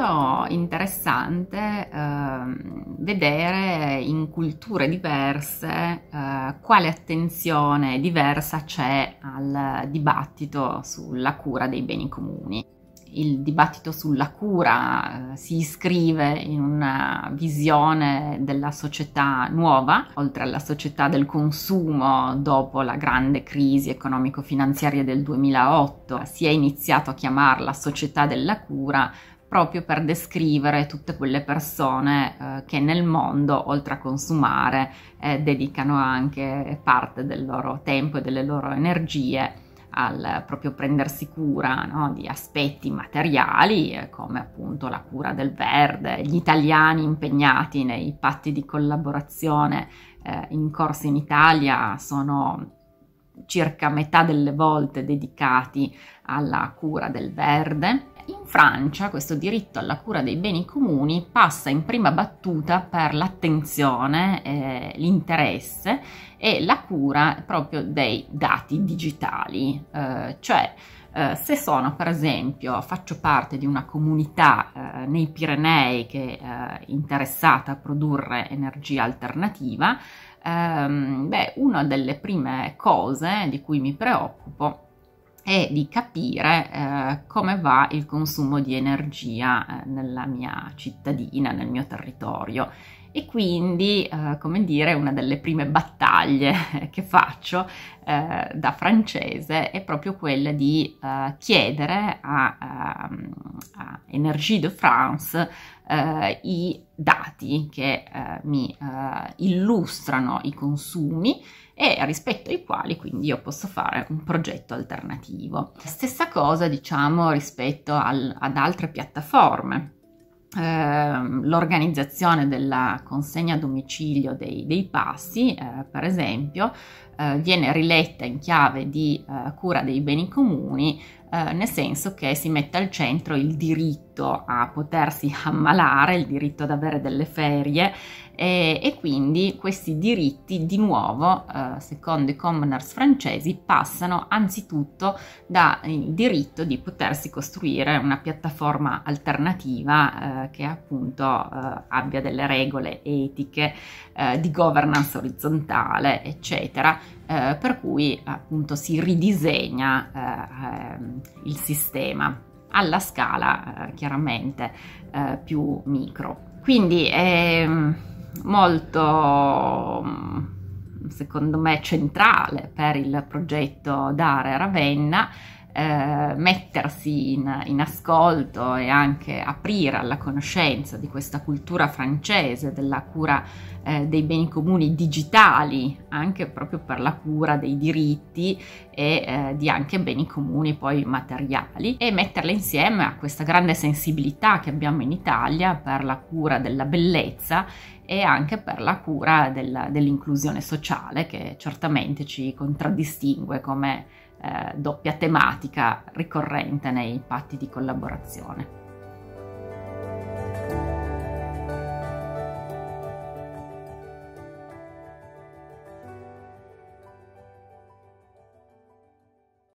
molto interessante vedere in culture diverse quale attenzione diversa c'è al dibattito sulla cura dei beni comuni. Il dibattito sulla cura si iscrive in una visione della società nuova, oltre alla società del consumo. Dopo la grande crisi economico-finanziaria del 2008 si è iniziato a chiamarla società della cura, proprio per descrivere tutte quelle persone che nel mondo, oltre a consumare, dedicano anche parte del loro tempo e delle loro energie al proprio prendersi cura, no, di aspetti materiali come appunto la cura del verde, gli italiani impegnati nei patti di collaborazione in corso in Italia sono circa metà delle volte dedicati alla cura del verde. In Francia questo diritto alla cura dei beni comuni passa in prima battuta per l'attenzione, l'interesse e la cura proprio dei dati digitali, cioè se sono, per esempio, faccio parte di una comunità nei Pirenei che è interessata a produrre energia alternativa, una delle prime cose di cui mi preoccupo e di capire come va il consumo di energia nella mia cittadina, nel mio territorio. E quindi, come dire, una delle prime battaglie che faccio da francese è proprio quella di chiedere a Energie de France i dati che mi illustrano i consumi e rispetto ai quali quindi io posso fare un progetto alternativo. Stessa cosa, diciamo, rispetto ad altre piattaforme. L'organizzazione della consegna a domicilio dei pasti, per esempio, viene riletta in chiave di cura dei beni comuni, nel senso che si mette al centro il diritto a potersi ammalare, il diritto ad avere delle ferie e quindi questi diritti di nuovo, secondo i commoners francesi, passano anzitutto dal diritto di potersi costruire una piattaforma alternativa che appunto abbia delle regole etiche, di governance orizzontale, eccetera, per cui appunto si ridisegna il sistema alla scala chiaramente più micro. Quindi è molto, secondo me, centrale per il progetto DARE Ravenna mettersi in ascolto e anche aprire alla conoscenza di questa cultura francese della cura dei beni comuni digitali, anche proprio per la cura dei diritti e di anche beni comuni poi materiali, e metterle insieme a questa grande sensibilità che abbiamo in Italia per la cura della bellezza e anche per la cura dell'inclusione sociale, che certamente ci contraddistingue come doppia tematica ricorrente nei patti di collaborazione.